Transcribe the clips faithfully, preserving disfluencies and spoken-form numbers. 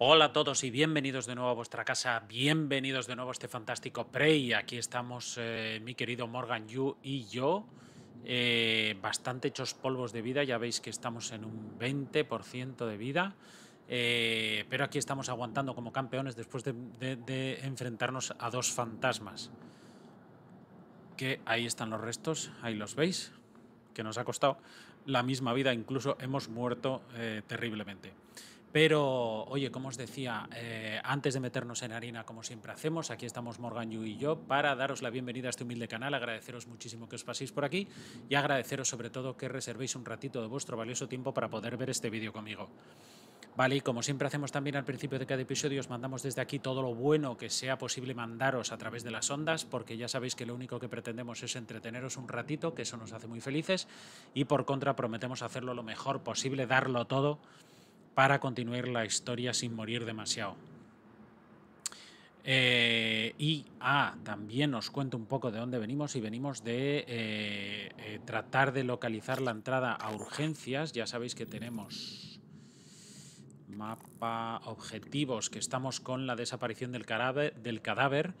Hola a todos y bienvenidos de nuevo a vuestra casa, bienvenidos de nuevo a este fantástico Prey. Aquí estamos eh, mi querido Morgan Yu y yo, eh, bastante hechos polvos de vida, ya veis que estamos en un veinte por ciento de vida, eh, pero aquí estamos aguantando como campeones después de, de, de enfrentarnos a dos fantasmas. Que ahí están los restos, ahí los veis, que nos ha costado la misma vida, incluso hemos muerto eh, terriblemente. Pero, oye, como os decía, eh, antes de meternos en harina, como siempre hacemos, aquí estamos Morgan Yu y yo para daros la bienvenida a este humilde canal, agradeceros muchísimo que os paséis por aquí y agradeceros sobre todo que reservéis un ratito de vuestro valioso tiempo para poder ver este vídeo conmigo. Vale, y como siempre hacemos también al principio de cada episodio, os mandamos desde aquí todo lo bueno que sea posible mandaros a través de las ondas, porque ya sabéis que lo único que pretendemos es entreteneros un ratito, que eso nos hace muy felices, y por contra prometemos hacerlo lo mejor posible, darlo todo para continuar la historia sin morir demasiado. Eh, y ah, también os cuento un poco de dónde venimos, y venimos de eh, eh, tratar de localizar la entrada a urgencias. Ya sabéis que tenemos mapa objetivos, que estamos con la desaparición del cadáver. Del cadáver.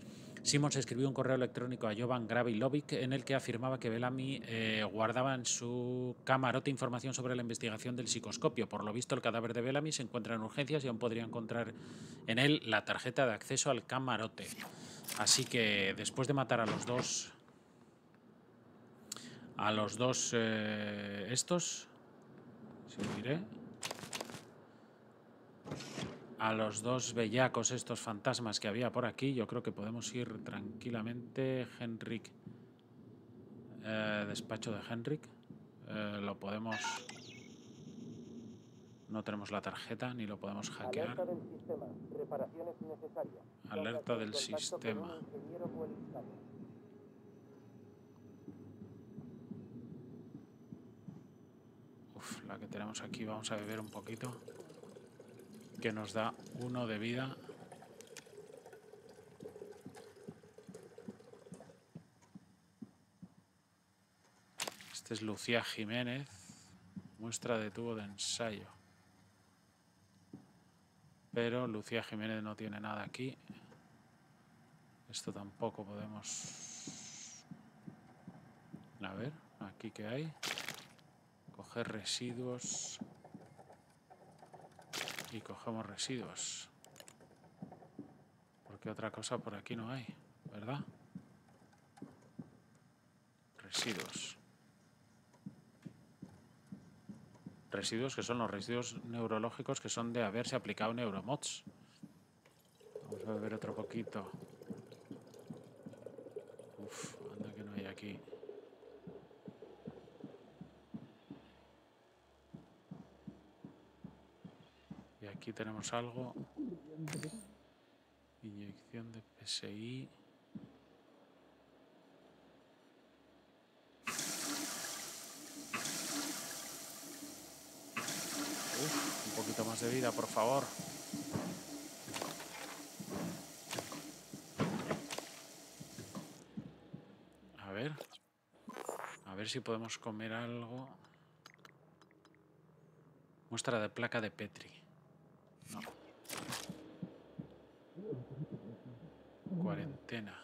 Simons escribió un correo electrónico a Jovan Gavrilović en el que afirmaba que Bellamy eh, guardaba en su camarote información sobre la investigación del psicoscopio. Por lo visto, el cadáver de Bellamy se encuentra en urgencias y aún podría encontrar en él la tarjeta de acceso al camarote. Así que después de matar a los dos... A los dos... Eh, estos... Si lo diré... A los dos bellacos, estos fantasmas que había por aquí, yo creo que podemos ir tranquilamente. Henrik. Eh, despacho de Henrik. Eh, lo podemos... No tenemos la tarjeta, ni lo podemos hackear. Alerta del sistema. Reparaciones necesarias. Alerta del sistema. Uf, la que tenemos aquí, vamos a beber un poquito. Que nos da uno de vida. Este es Lucía Jiménez. Muestra de tubo de ensayo. Pero Lucía Jiménez no tiene nada aquí. Esto tampoco podemos... A ver, aquí que hay. Coger residuos... Y cogemos residuos. Porque otra cosa por aquí no hay, ¿verdad? Residuos. Residuos que son los residuos neurológicos que son de haberse aplicado neuromods. Vamos a beber otro poquito. Uf, anda que no hay aquí. Aquí tenemos algo. Inyección de P S I. Uf, un poquito más de vida, por favor. A ver. A ver si podemos comer algo. Muestra de placa de Petri. No. Cuarentena.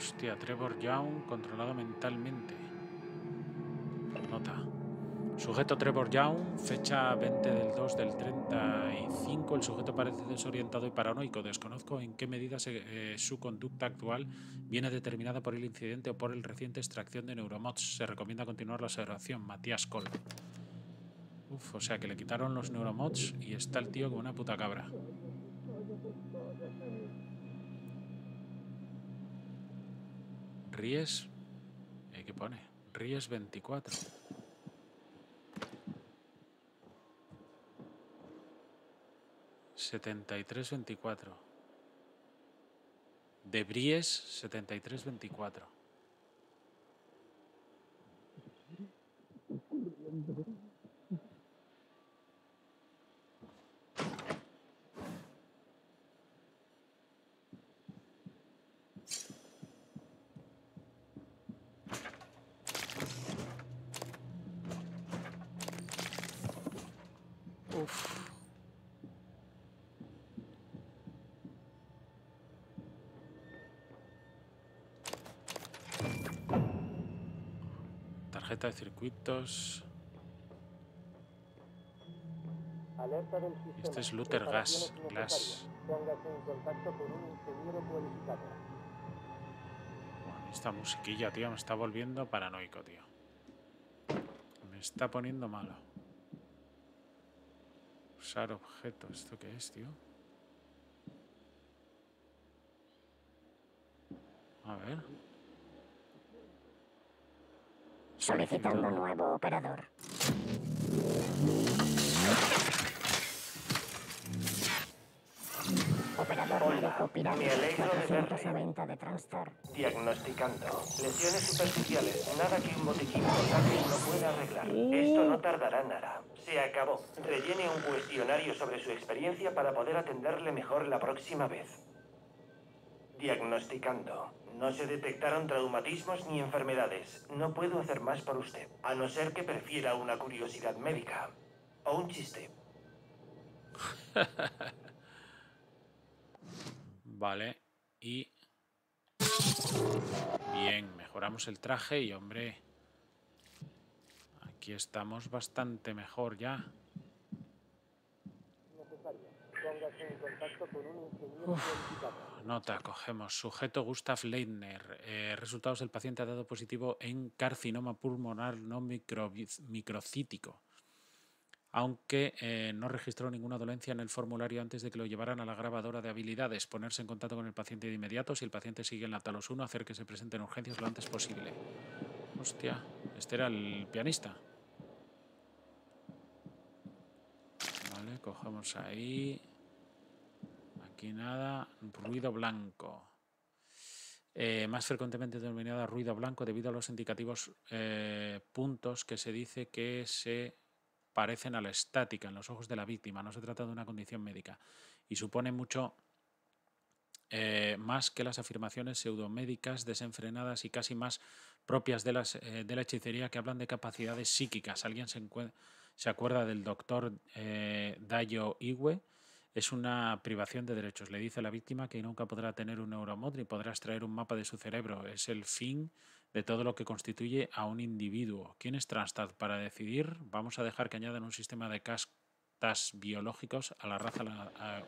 Hostia, Trevor Young controlado mentalmente. Nota. Sujeto Trevor Young, fecha veinte del dos del treinta y cinco. El sujeto parece desorientado y paranoico. Desconozco en qué medida se, eh, su conducta actual viene determinada por el incidente o por el reciente extracción de neuromods. Se recomienda continuar la observación. Matías Cole. Uf, o sea que le quitaron los neuromods y está el tío como una puta cabra. Ries... ¿Qué pone? Ries veinticuatro. setenta y tres veinticuatro. Debris setenta y tres veinticuatro. tarjeta de circuitos. Este es Luther Gas. Gas. Bueno, esta musiquilla, tío, me está volviendo paranoico, tío. Me está poniendo malo. Usar objetos. ¿Esto qué es, tío? A ver. Solicitando un nuevo operador. Operador médico pirámide cuatrocientos noventa de TranStar. Diagnosticando. Lesiones superficiales. Nada que un botiquín portátil no pueda arreglar. Esto no tardará nada. Se acabó. Rellene un cuestionario sobre su experiencia para poder atenderle mejor la próxima vez. Diagnosticando. No se detectaron traumatismos ni enfermedades. No puedo hacer más por usted, a no ser que prefiera una curiosidad médica. O un chiste. Vale, y... bien, mejoramos el traje y, hombre... aquí estamos bastante mejor ya. Uf, nota, cogemos. Sujeto Gustav Leitner. Eh, resultados del paciente ha dado positivo en carcinoma pulmonar no micro, microcítico. Aunque eh, no registró ninguna dolencia en el formulario antes de que lo llevaran a la grabadora de habilidades. Ponerse en contacto con el paciente de inmediato. Si el paciente sigue en la Talos uno, hacer que se presente en urgencias lo antes posible. Hostia, este era el pianista. Vale, cogemos ahí... aquí nada, ruido blanco. Eh, más frecuentemente denominada ruido blanco debido a los indicativos eh, puntos que se dice que se parecen a la estática en los ojos de la víctima. No se trata de una condición médica y supone mucho eh, más que las afirmaciones pseudomédicas desenfrenadas y casi más propias de, las, eh, de la hechicería que hablan de capacidades psíquicas. ¿Alguien se, se acuerda del doctor eh, Dayo Igüe? Es una privación de derechos. Le dice a la víctima que nunca podrá tener un neuromod ni podrá extraer un mapa de su cerebro. Es el fin de todo lo que constituye a un individuo. ¿Quién es TranStar? Para decidir, vamos a dejar que añadan un sistema de castas biológicos a la raza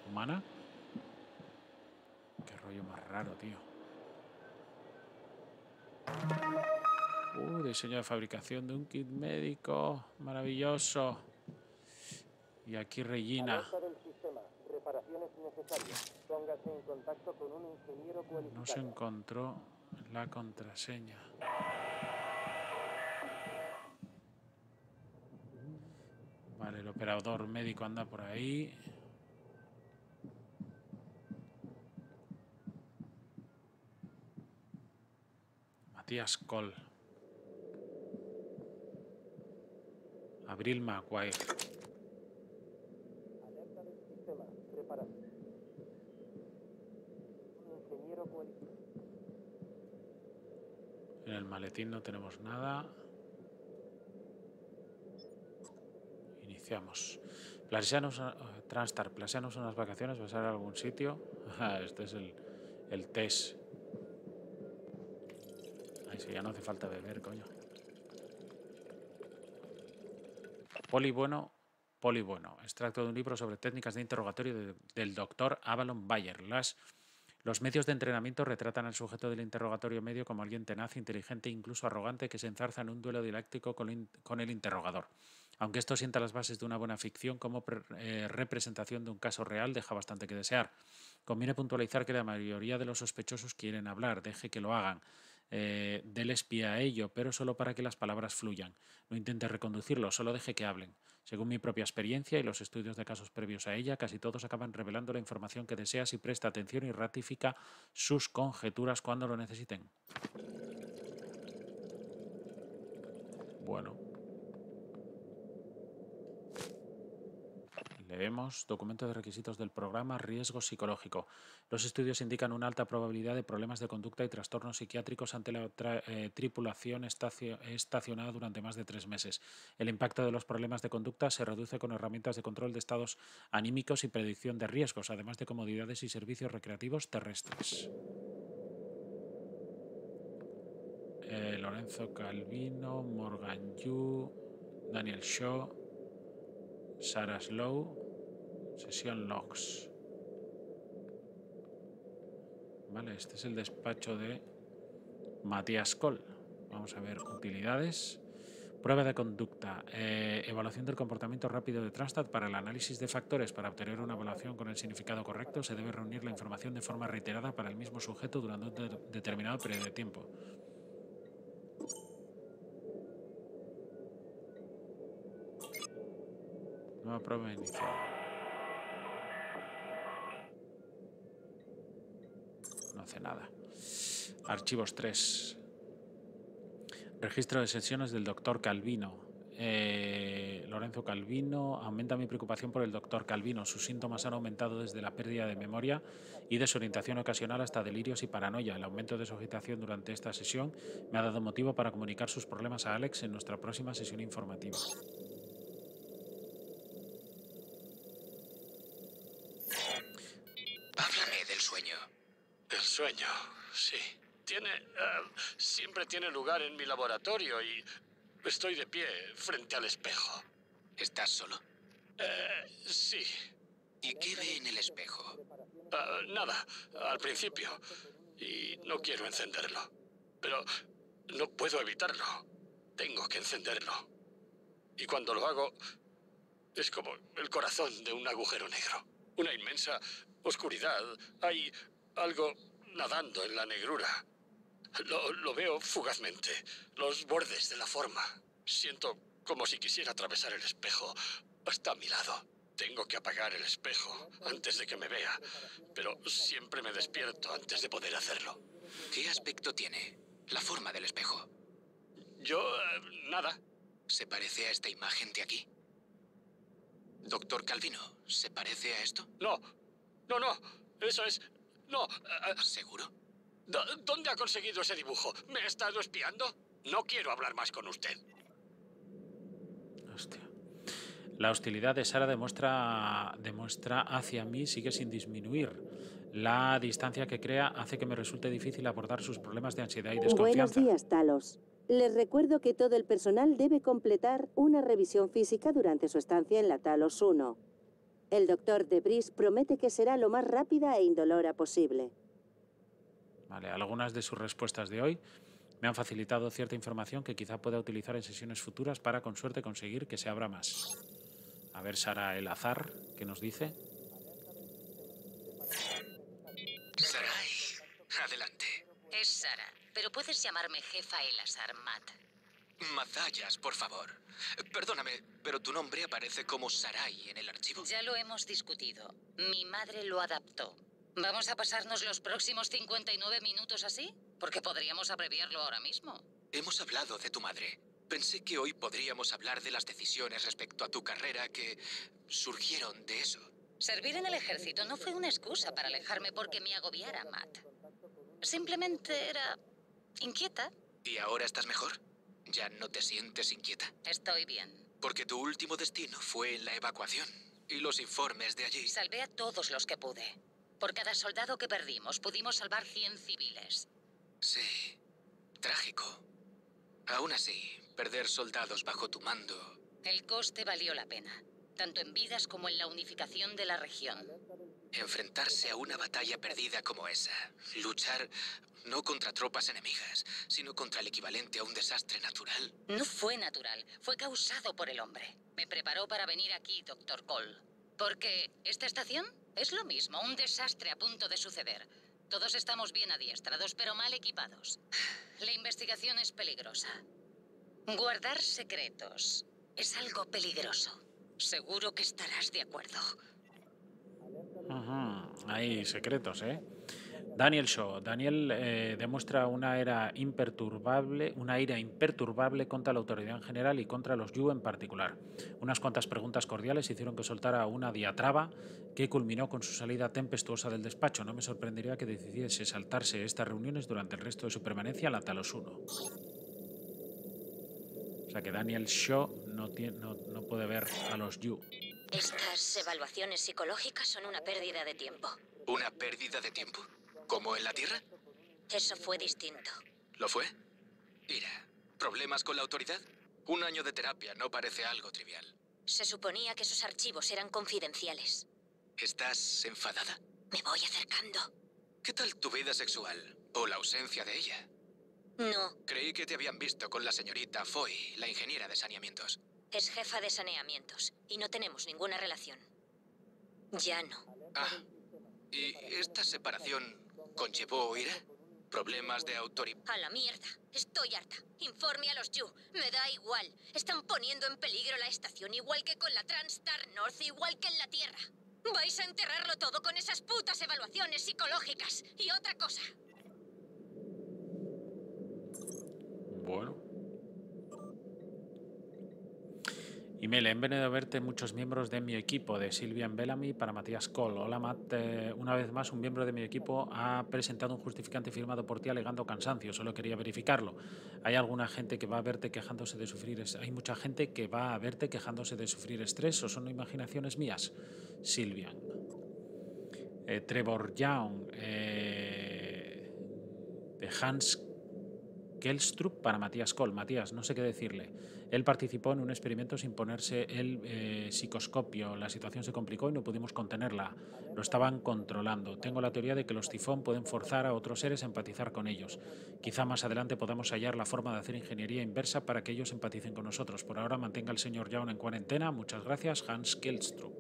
humana. Qué rollo más raro, tío. Uh, diseño de fabricación de un kit médico. Maravilloso. Y aquí Regina. No se encontró la contraseña. Vale, el operador médico anda por ahí. Matías Cole. April Maguire. En el maletín no tenemos nada. Iniciamos. Plasianos, TranStar, plasianos unas vacaciones, vas a algún sitio. Este es el, el test. Ay, si ya no hace falta beber, coño. Poli bueno, poli bueno. Extracto de un libro sobre técnicas de interrogatorio de, del doctor Avalon Bayer. Las... Los medios de entrenamiento retratan al sujeto del interrogatorio medio como alguien tenaz, inteligente e incluso arrogante que se enzarza en un duelo didáctico con el interrogador. Aunque esto sienta las bases de una buena ficción como eh, representación de un caso real, deja bastante que desear. Conviene puntualizar que la mayoría de los sospechosos quieren hablar, deje que lo hagan. Eh, déles pie a ello, pero solo para que las palabras fluyan. No intente reconducirlo, solo deje que hablen. Según mi propia experiencia y los estudios de casos previos a ella, casi todos acaban revelando la información que desea si presta atención y ratifica sus conjeturas cuando lo necesiten. Bueno. Leemos documento de requisitos del programa Riesgo Psicológico. Los estudios indican una alta probabilidad de problemas de conducta y trastornos psiquiátricos ante la tra eh, tripulación estacio estacionada durante más de tres meses. El impacto de los problemas de conducta se reduce con herramientas de control de estados anímicos y predicción de riesgos, además de comodidades y servicios recreativos terrestres. Eh, Lorenzo Calvino, Morgan Yu, Daniel Shaw, Sarah Slow, sesión logs. Vale, este es el despacho de Matías Cole. Vamos a ver utilidades. Prueba de conducta. Eh, evaluación del comportamiento rápido de TranStar. Para el análisis de factores para obtener una evaluación con el significado correcto se debe reunir la información de forma reiterada para el mismo sujeto durante un de- determinado periodo de tiempo. Nueva prueba inicial. No hace nada. Archivos tres. Registro de sesiones del doctor Calvino. Eh, Lorenzo Calvino. Aumenta mi preocupación por el doctor Calvino. Sus síntomas han aumentado desde la pérdida de memoria y desorientación ocasional hasta delirios y paranoia. El aumento de su agitación durante esta sesión me ha dado motivo para comunicar sus problemas a Alex en nuestra próxima sesión informativa. Háblame del sueño. El sueño, sí. Tiene, uh, siempre tiene lugar en mi laboratorio y estoy de pie frente al espejo. ¿Estás solo? Uh, sí. ¿Y qué ve en el espejo? Uh, nada, al principio. Y no quiero encenderlo. Pero no puedo evitarlo. Tengo que encenderlo. Y cuando lo hago, es como el corazón de un agujero negro. Una inmensa oscuridad. Hay algo nadando en la negrura. Lo, lo veo fugazmente, los bordes de la forma. Siento como si quisiera atravesar el espejo hasta mi lado. Tengo que apagar el espejo antes de que me vea, pero siempre me despierto antes de poder hacerlo. ¿Qué aspecto tiene la forma del espejo? Yo, eh, nada. ¿Se parece a esta imagen de aquí? Doctor Calvino, ¿se parece a esto? No, no, no, eso es... No. Eh, ¿Seguro? ¿Dónde ha conseguido ese dibujo? ¿Me ha estado espiando? No quiero hablar más con usted. Hostia. La hostilidad de Sara demuestra, demuestra hacia mí sigue sin disminuir. La distancia que crea hace que me resulte difícil abordar sus problemas de ansiedad y desconfianza. Buenos días, Talos. Les recuerdo que todo el personal debe completar una revisión física durante su estancia en la Talos uno. El doctor Debris promete que será lo más rápida e indolora posible. Vale, algunas de sus respuestas de hoy me han facilitado cierta información que quizá pueda utilizar en sesiones futuras para, con suerte, conseguir que se abra más. A ver, Sara, el azar, ¿qué nos dice? Sarai, adelante. Es Sara, pero puedes llamarme jefa el azar, Matt. Mazayas, por favor. Perdóname, pero tu nombre aparece como Sarai en el archivo. Ya lo hemos discutido. Mi madre lo adaptó. ¿Vamos a pasarnos los próximos cincuenta y nueve minutos así? Porque podríamos abreviarlo ahora mismo. Hemos hablado de tu madre. Pensé que hoy podríamos hablar de las decisiones respecto a tu carrera que surgieron de eso. Servir en el ejército no fue una excusa para alejarme porque me agobiara, Matt. Simplemente era inquieta. ¿Y ahora estás mejor? ¿Ya no te sientes inquieta? Estoy bien. Porque tu último destino fue en la evacuación y los informes de allí. Salvé a todos los que pude. Por cada soldado que perdimos, pudimos salvar cien civiles. Sí, trágico. Aún así, perder soldados bajo tu mando... El coste valió la pena, tanto en vidas como en la unificación de la región. Enfrentarse a una batalla perdida como esa, luchar no contra tropas enemigas, sino contra el equivalente a un desastre natural. No fue natural, fue causado por el hombre. Me preparó para venir aquí, doctor Cole. Porque esta estación es lo mismo, un desastre a punto de suceder. Todos estamos bien adiestrados, pero mal equipados. La investigación es peligrosa. Guardar secretos es algo peligroso. Seguro que estarás de acuerdo. Ajá, hay secretos, ¿eh? Daniel Shaw. Daniel eh, demuestra una era imperturbable, una ira imperturbable contra la autoridad en general y contra los Yu en particular. Unas cuantas preguntas cordiales hicieron que soltara una diatriba que culminó con su salida tempestuosa del despacho. No me sorprendería que decidiese saltarse estas reuniones durante el resto de su permanencia en la Talos uno. O sea que Daniel Shaw no, tiene, no, no puede ver a los Yu. Estas evaluaciones psicológicas son una pérdida de tiempo. ¿Una pérdida de tiempo? ¿Como en la Tierra? Eso fue distinto. ¿Lo fue? Ira. ¿Problemas con la autoridad? Un año de terapia no parece algo trivial. Se suponía que esos archivos eran confidenciales. ¿Estás enfadada? Me voy acercando. ¿Qué tal tu vida sexual? ¿O la ausencia de ella? No. Creí que te habían visto con la señorita Foy, la ingeniera de saneamientos. Es jefa de saneamientos y no tenemos ninguna relación. Ya no. Ah, ¿y esta separación conllevó ira? ¿Problemas de autoridad? A la mierda. Estoy harta. Informe a los Yu. Me da igual. Están poniendo en peligro la estación, igual que con la TranStar North, igual que en la Tierra. Vais a enterrarlo todo con esas putas evaluaciones psicológicas. Y otra cosa. Bueno. Email, han venido a verte muchos miembros de mi equipo, de Sylvain Bellamy para Matías Cole. Hola, Matt. Eh, una vez más, un miembro de mi equipo ha presentado un justificante firmado por ti alegando cansancio. Solo quería verificarlo. ¿Hay alguna gente que va a verte quejándose de sufrir estrés? ¿Hay mucha gente que va a verte quejándose de sufrir estrés o son imaginaciones mías? Sylvain. Eh, Trevor Young. Eh, de Hans Kjellstrup para Matías Cole. Matías, no sé qué decirle. Él participó en un experimento sin ponerse el eh, psicoscopio. La situación se complicó y no pudimos contenerla. Lo estaban controlando. Tengo la teoría de que los Tifón pueden forzar a otros seres a empatizar con ellos. Quizá más adelante podamos hallar la forma de hacer ingeniería inversa para que ellos empaticen con nosotros. Por ahora mantenga al señor Young en cuarentena. Muchas gracias, Hans Kjellstrup.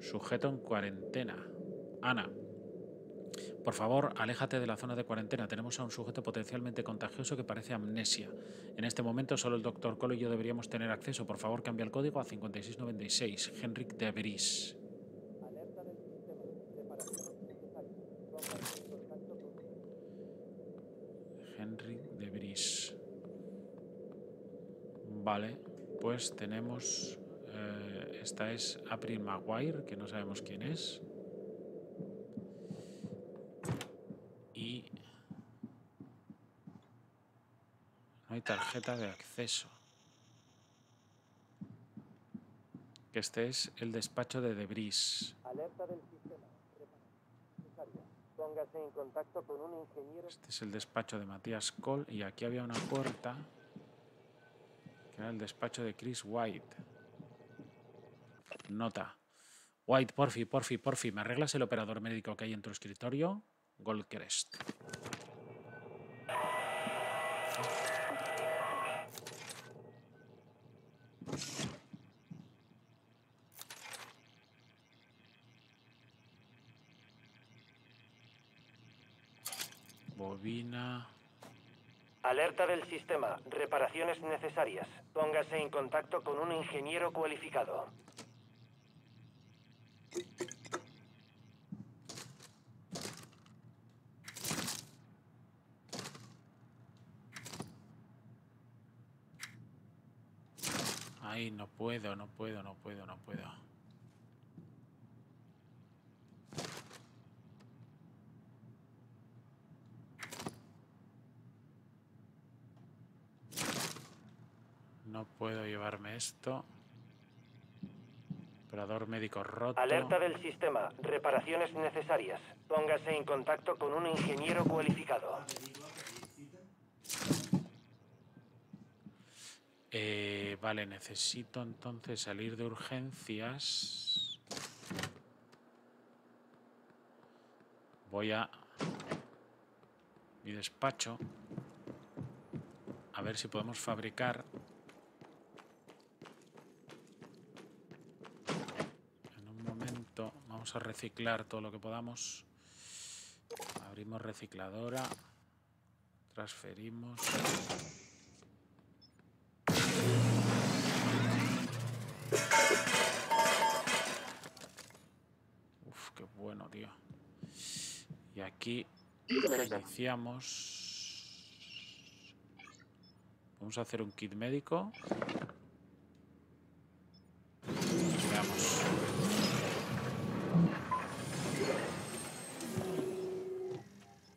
Sujeto en cuarentena. Ana. Por favor, aléjate de la zona de cuarentena. Tenemos a un sujeto potencialmente contagioso que parece amnesia. En este momento solo el doctor Cole y yo deberíamos tener acceso. Por favor, cambia el código a cincuenta y seis noventa y seis. Henrik Debris. Henrik Debris. Vale, pues tenemos... Eh, esta es April Maguire, que no sabemos quién es. No hay tarjeta de acceso. Este es el despacho de Debris. Este es el despacho de Matías Cole y aquí había una puerta que era el despacho de Chris White. Nota. White, porfi, porfi, porfi. ¿Me arreglas el operador médico que hay en tu escritorio? Goldcrest. Bobina. Alerta del sistema. Reparaciones necesarias. Póngase en contacto con un ingeniero cualificado. Ay, no puedo, no puedo, no puedo, no puedo. No puedo llevarme esto. Operador médico roto. Alerta del sistema. Reparaciones necesarias. Póngase en contacto con un ingeniero cualificado. Eh, vale, necesito entonces salir de urgencias. Voy a mi despacho. A ver si podemos fabricar... En un momento vamos a reciclar todo lo que podamos. Abrimos recicladora. Transferimos... Uf, qué bueno, tío. Y aquí iniciamos. Vamos a hacer un kit médico. Veamos.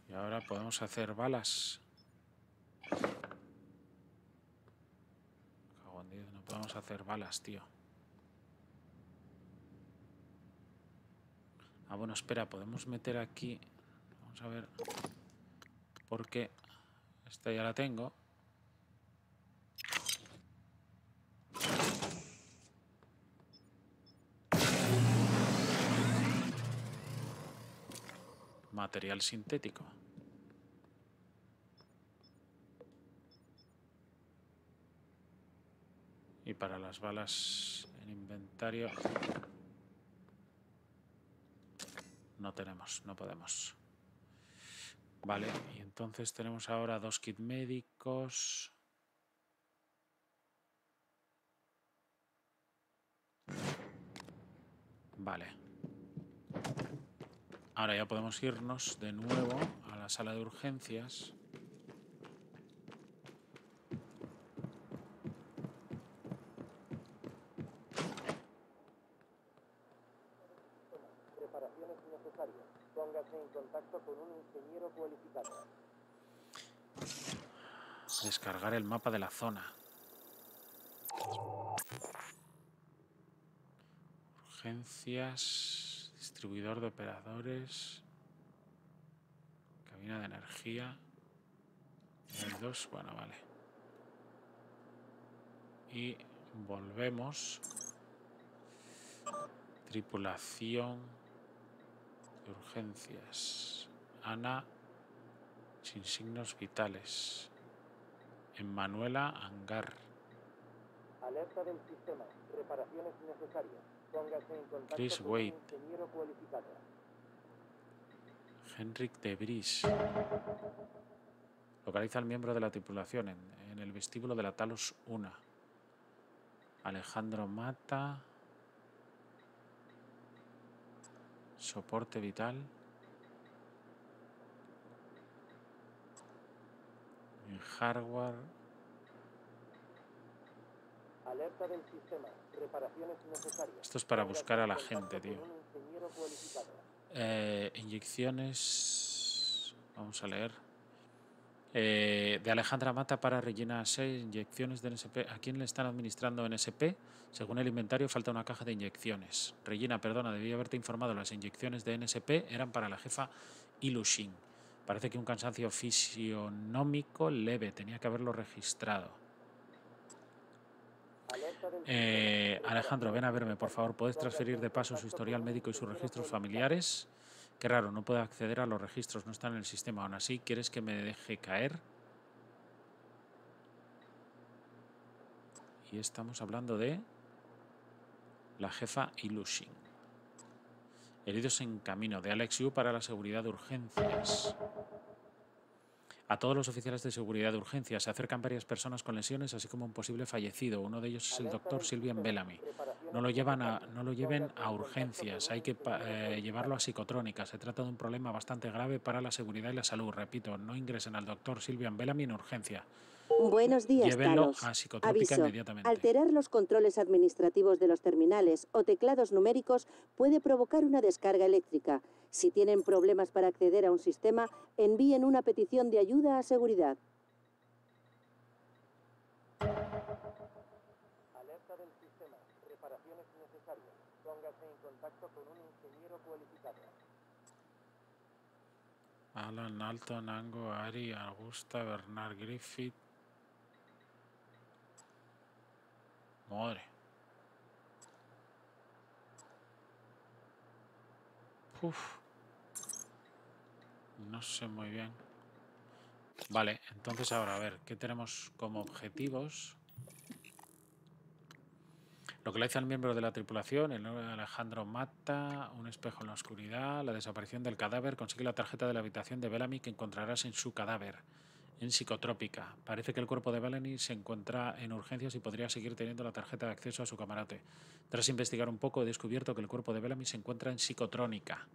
Y ahora podemos hacer balas. No podemos hacer balas, tío. Ah, bueno, espera, podemos meter aquí... Vamos a ver... Porque Esta ya la tengo. Material sintético. Y para las balas en inventario... No tenemos, no podemos. Vale, y entonces tenemos ahora dos kits médicos. Vale. Ahora ya podemos irnos de nuevo a la sala de urgencias. Preparaciones necesarias. Póngase en contacto con un ingeniero cualificado. Descargar el mapa de la zona. Urgencias. Distribuidor de operadores. Cabina de energía. El dos, bueno, vale. Y volvemos. Tripulación de urgencias. Ana sin signos vitales. En Manuela Angar. Alerta del sistema. Reparaciones necesarias. Chris Wade. Henrik Debris. Localiza al miembro de la tripulación en, en el vestíbulo de la Talos uno. Alejandra Mata. Soporte vital. En hardware. Alerta del sistema. Reparaciones necesarias. Esto es para buscar a la gente, tío. Eh, inyecciones. Vamos a leer. Eh, de Alejandra Mata para Regina seis. Inyecciones de N S P. ¿A quién le están administrando N S P? Según el inventario, falta una caja de inyecciones. Regina, perdona, debí haberte informado. Las inyecciones de N S P eran para la jefa Ilyushin. Parece que un cansancio fisionómico leve. Tenía que haberlo registrado. Eh, Alejandro, ven a verme, por favor. ¿Puedes transferir de paso su historial médico y sus registros familiares? Qué raro, no puedo acceder a los registros, no están en el sistema. Aún así, ¿quieres que me deje caer? Y estamos hablando de la jefa Ilyushin. Heridos en camino, de Alex Yu para la seguridad de urgencias. A todos los oficiales de seguridad de urgencia se acercan varias personas con lesiones, así como un posible fallecido. Uno de ellos es el doctor Sylvain Bellamy. No lo, llevan a, no lo lleven a urgencias, hay que eh, llevarlo a psicotrónica. Se trata de un problema bastante grave para la seguridad y la salud. Repito, no ingresen al doctor Sylvain Bellamy en urgencia. Buenos días, llévenlo Talos. A psicotrónica. Aviso, inmediatamente. Alterar los controles administrativos de los terminales o teclados numéricos puede provocar una descarga eléctrica. Si tienen problemas para acceder a un sistema, envíen una petición de ayuda a seguridad. Alerta del sistema. Reparaciones necesarias. Póngase en contacto con un ingeniero cualificado. Alan Alton, Ango Ari, Augusta, Bernard Griffith. Madre. Uf. No sé muy bien. Vale, entonces ahora a ver, ¿qué tenemos como objetivos? Localiza al miembro de la tripulación, el nombre de Alejandro Mata, un espejo en la oscuridad, la desaparición del cadáver, consigue la tarjeta de la habitación de Bellamy que encontrarás en su cadáver, en psicotrópica. Parece que el cuerpo de Bellamy se encuentra en urgencias y podría seguir teniendo la tarjeta de acceso a su camarote. Tras investigar un poco, he descubierto que el cuerpo de Bellamy se encuentra en psicotrónica.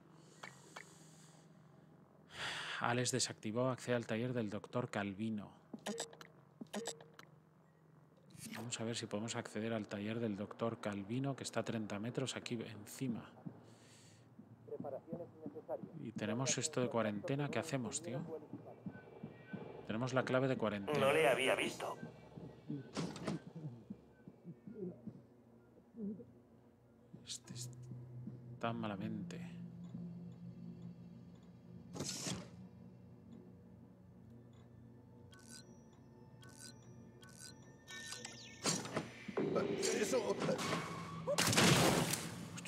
Alex desactivó, accede al taller del doctor Calvino. Vamos a ver si podemos acceder al taller del doctor Calvino, que está a treinta metros aquí encima. Y tenemos esto de cuarentena. ¿Qué hacemos, tío? Tenemos la clave de cuarentena. No le había visto. Este está malamente.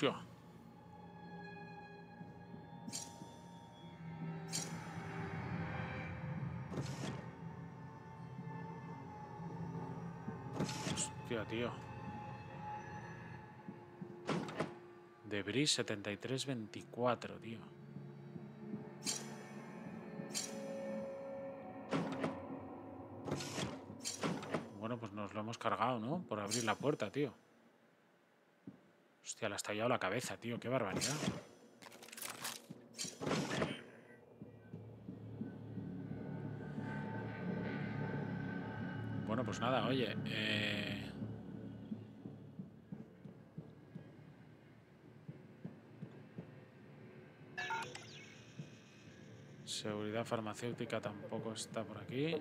Hostia. Hostia, tío. Debris setenta y tres veinticuatro, tío. Bueno, pues nos lo hemos cargado, ¿no? Por abrir la puerta, tío. Hostia, le ha estallado la cabeza, tío. Qué barbaridad. Bueno, pues nada, oye. Eh... Seguridad farmacéutica tampoco está por aquí.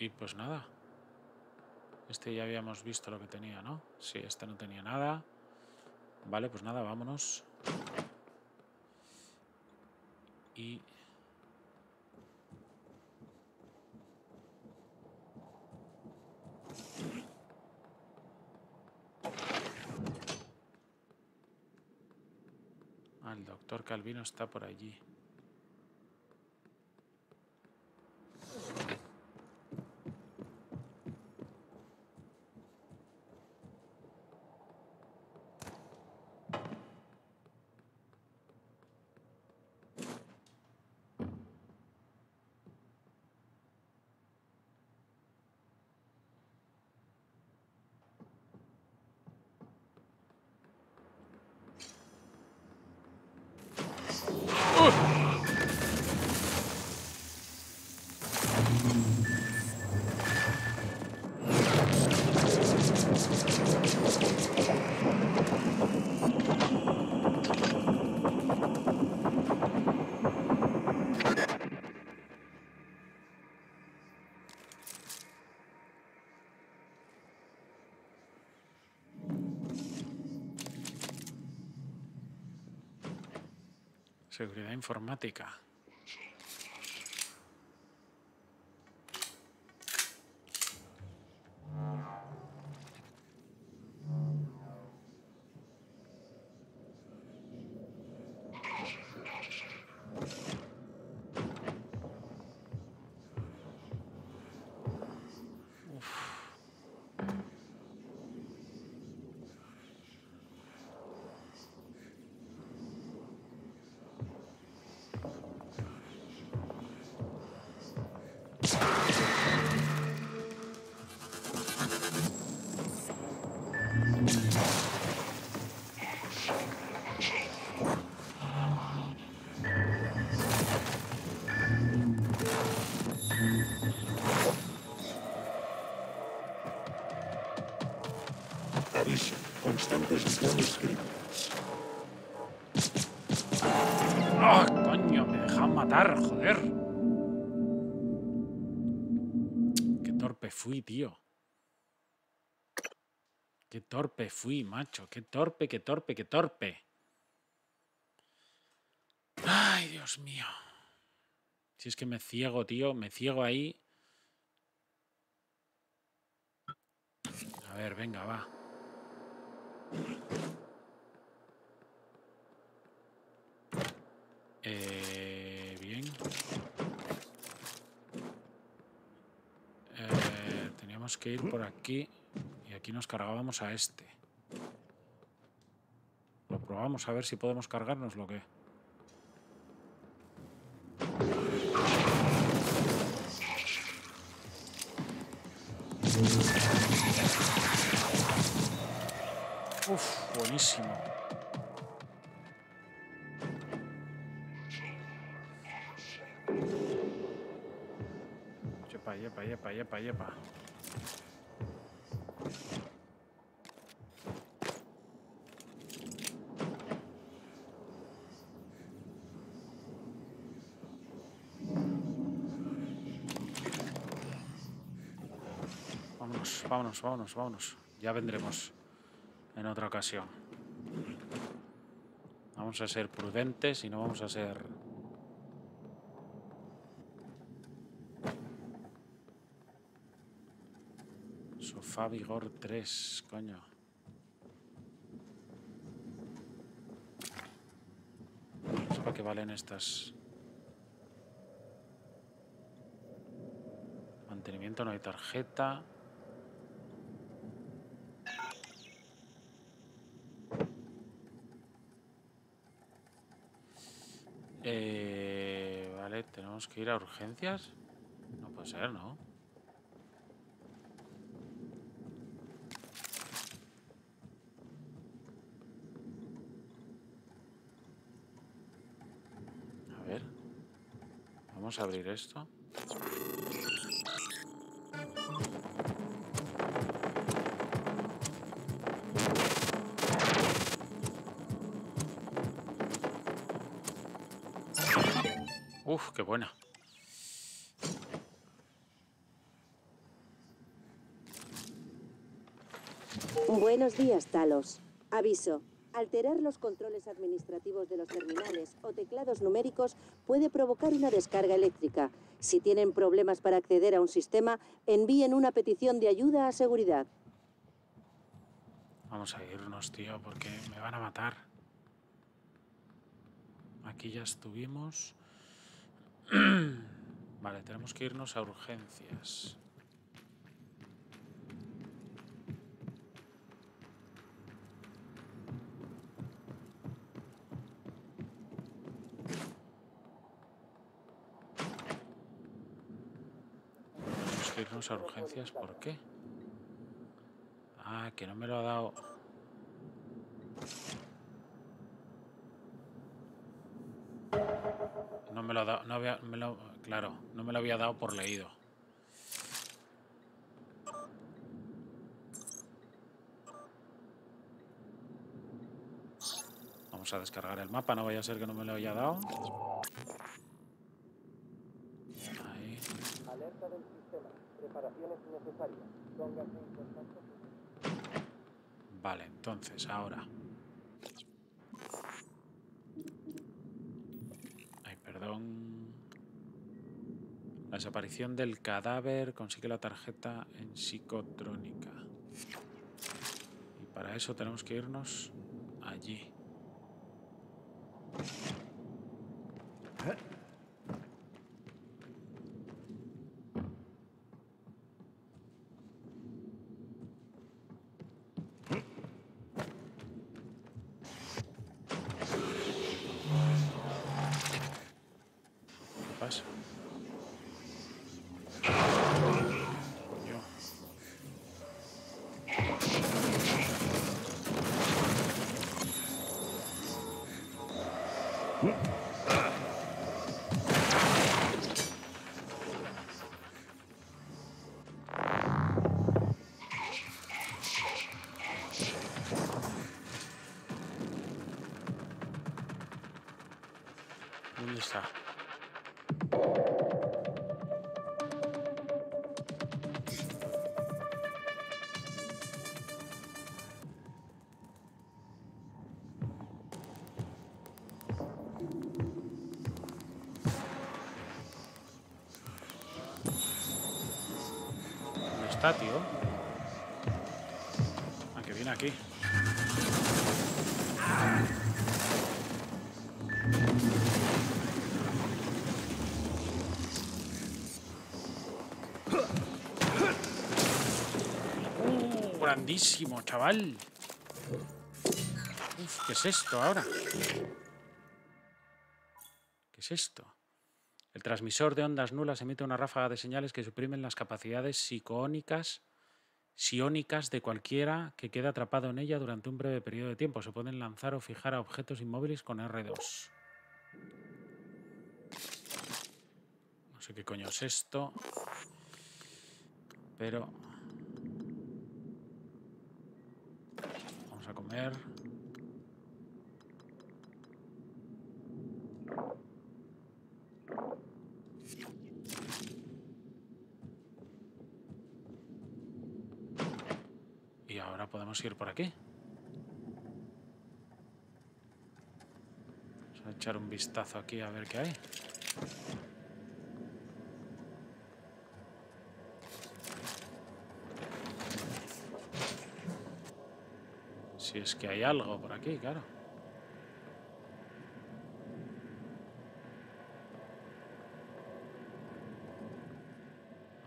Y pues nada. Este ya habíamos visto lo que tenía, ¿no? Sí, este no tenía nada. Vale, pues nada, vámonos. Y... Ah, el doctor Calvino está por allí. Seguridad informática. ¡Ah, oh, coño! Me dejan matar, joder. Qué torpe fui, tío. Qué torpe fui, macho. Qué torpe, qué torpe, qué torpe. Ay, Dios mío. Si es que me ciego, tío. Me ciego ahí. A ver, venga, va. Eh, bien. Eh, teníamos que ir por aquí y aquí nos cargábamos a este. Lo probamos a ver si podemos cargarnos lo que. Uf, buenísimo. Yepa, yepa, yepa, yepa, yepa. Vámonos, vámonos, vámonos, vámonos. Ya vendremos. En otra ocasión. Vamos a ser prudentes y no vamos a ser Alfa Vigor tres, coño. No sé para qué valen estas. Mantenimiento, no hay tarjeta. Eh, vale, tenemos que ir a urgencias. No puede ser, ¿no? A ver. Vamos a abrir esto. Uf, qué buena. Buenos días, Talos. Aviso. Alterar los controles administrativos de los terminales o teclados numéricos puede provocar una descarga eléctrica. Si tienen problemas para acceder a un sistema, envíen una petición de ayuda a seguridad. Vamos a irnos, tío, porque me van a matar. Aquí ya estuvimos. Vale, tenemos que irnos a urgencias. Tenemos que irnos a urgencias, ¿por qué? Ah, que no me lo ha dado. No me lo ha dado, no había, me lo, claro, no me lo había dado por leído. Vamos a descargar el mapa, no vaya a ser que no me lo haya dado. Ahí. Alerta del sistema, reparaciones necesarias. Póngase en contacto. Vale, entonces, ahora. La desaparición del cadáver consigue la tarjeta en psicotrónica. Y para eso tenemos que irnos allí. Está, tío. Ah, que viene aquí. Uh, grandísimo, chaval. Uf, ¿qué es esto ahora? ¿Qué es esto? El transmisor de ondas nulas emite una ráfaga de señales que suprimen las capacidades psicónicas, psiónicas de cualquiera que quede atrapado en ella durante un breve periodo de tiempo. Se pueden lanzar o fijar a objetos inmóviles con erre dos. No sé qué coño es esto, pero... Vamos a comer... Podemos ir por aquí. Vamos a echar un vistazo aquí a ver qué hay. es que hay algo por aquí, claro.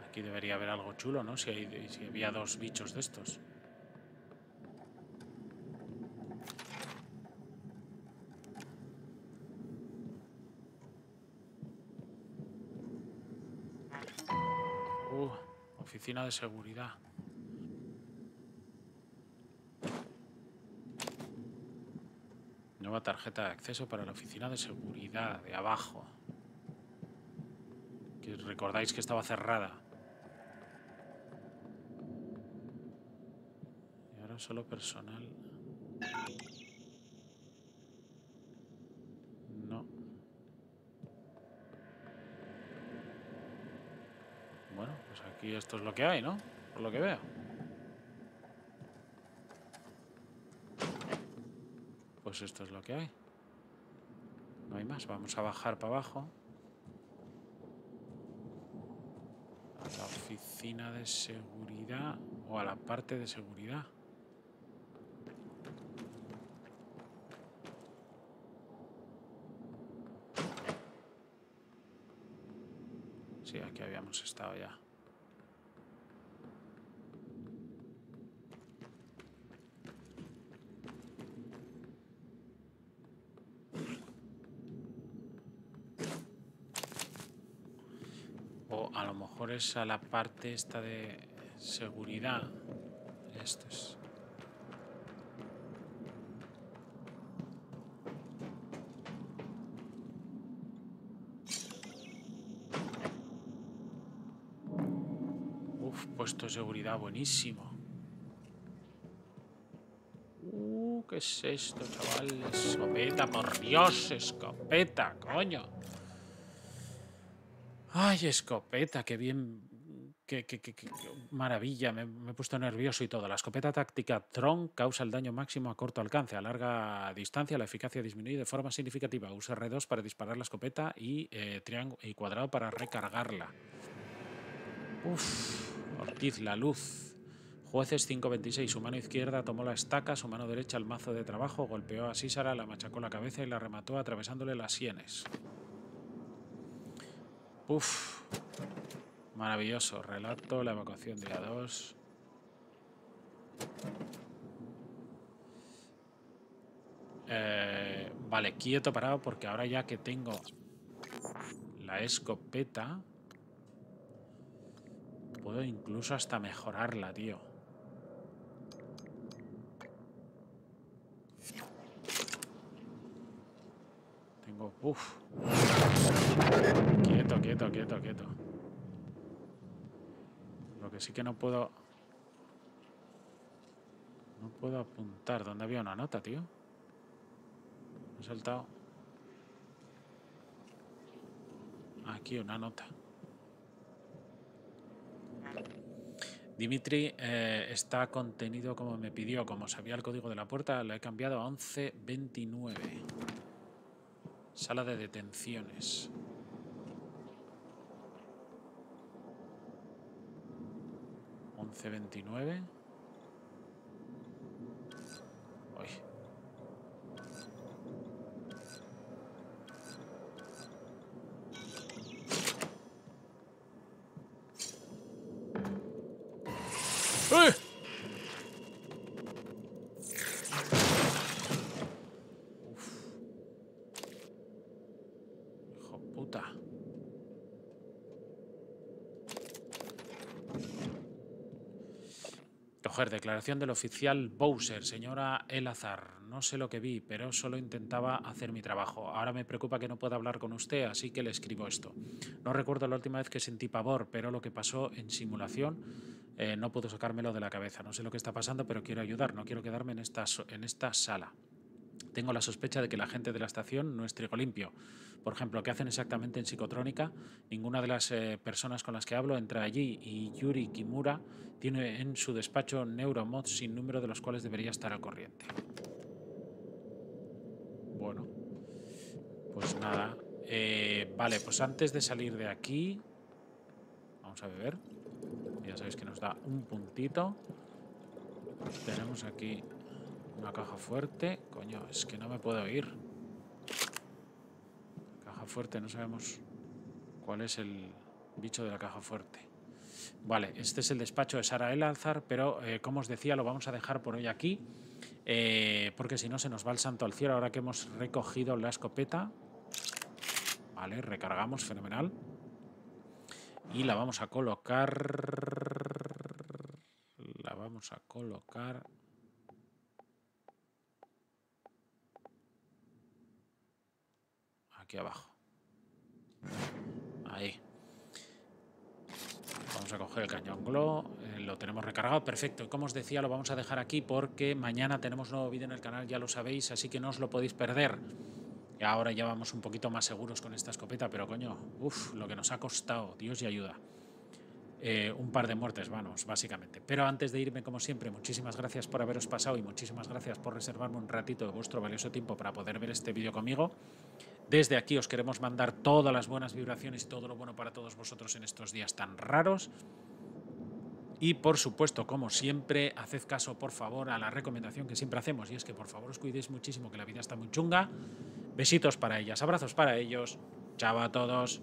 Aquí debería haber algo chulo, ¿no? Si, hay, si había dos bichos de estos. Uh, oficina de seguridad. Nueva tarjeta de acceso para la oficina de seguridad de abajo. Que recordáis que estaba cerrada. Y ahora solo personal. No. Bueno, pues aquí esto es lo que hay, ¿no? Por lo que veo. Pues esto es lo que hay. No hay más. Vamos a bajar para abajo. A la oficina de seguridad o a la parte de seguridad. Sí, aquí habíamos estado ya. Es a la parte esta de seguridad. Esto es. Uf, puesto de seguridad buenísimo. Uh, ¿qué es esto, chaval? Escopeta, por Dios, escopeta, coño. ¡Ay, escopeta! ¡Qué bien! ¡Qué, qué, qué, qué maravilla! Me, me he puesto nervioso y todo. La escopeta táctica Tron causa el daño máximo a corto alcance. A larga distancia la eficacia disminuye de forma significativa. Usa R dos para disparar la escopeta y, eh, triángulo y cuadrado para recargarla. Uf, Ortiz, la luz. Jueces cinco veintiséis. Su mano izquierda tomó la estaca, su mano derecha el mazo de trabajo, golpeó a Sísara, la machacó la cabeza y la remató atravesándole las sienes. Uf, maravilloso. Relato, la evacuación día dos. Eh, vale, quieto, parado, porque ahora ya que tengo la escopeta, puedo incluso hasta mejorarla, tío. Tengo... Uf. Quieto, quieto, quieto, quieto. Lo que sí que no puedo... No puedo apuntar. ¿Dónde había una nota, tío? Me he saltado. Aquí, una nota. Dimitri eh, está contenido como me pidió. Como sabía el código de la puerta, lo he cambiado a once veintinueve. Sala de detenciones. once veintinueve. Uy. ¡Eh! Uf. Hijo puta. Declaración del oficial Bowser. Señora El Azar, no sé lo que vi, pero solo intentaba hacer mi trabajo. Ahora me preocupa que no pueda hablar con usted, así que le escribo esto. No recuerdo la última vez que sentí pavor, pero lo que pasó en simulación eh, no puedo sacármelo de la cabeza. No sé lo que está pasando, pero quiero ayudar. No quiero quedarme en esta, en esta sala. Tengo la sospecha de que la gente de la estación no es trigo limpio. Por ejemplo, ¿qué hacen exactamente en psicotrónica? Ninguna de las eh, personas con las que hablo entra allí y Yuri Kimura tiene en su despacho neuromods sin número de los cuales debería estar al corriente. Bueno, pues nada. Eh, vale, pues antes de salir de aquí... Vamos a beber. Ya sabéis que nos da un puntito. Tenemos aquí Una caja fuerte. Coño, es que no me puedo ir. Caja fuerte, no sabemos cuál es el bicho de la caja fuerte. Vale, este es el despacho de Sara El Alzar, pero eh, como os decía, lo vamos a dejar por hoy aquí, eh, porque si no se nos va el santo al cielo ahora que hemos recogido la escopeta. Vale, recargamos, fenomenal. Y la vamos a colocar... La vamos a colocar... Aquí abajo. Ahí. Vamos a coger el cañón glow, eh, lo tenemos recargado, perfecto. Y como os decía, lo vamos a dejar aquí porque mañana tenemos nuevo vídeo en el canal, ya lo sabéis, así que no os lo podéis perder. Y ahora ya vamos un poquito más seguros con esta escopeta, pero coño, uff, lo que nos ha costado, Dios y ayuda. Eh, un par de muertes vanos, básicamente. Pero antes de irme, como siempre, muchísimas gracias por haberos pasado y muchísimas gracias por reservarme un ratito de vuestro valioso tiempo para poder ver este vídeo conmigo. Desde aquí os queremos mandar todas las buenas vibraciones y todo lo bueno para todos vosotros en estos días tan raros. Y por supuesto, como siempre, haced caso por favor a la recomendación que siempre hacemos, y es que por favor os cuidéis muchísimo, que la vida está muy chunga. Besitos para ellas, abrazos para ellos. Chao a todos.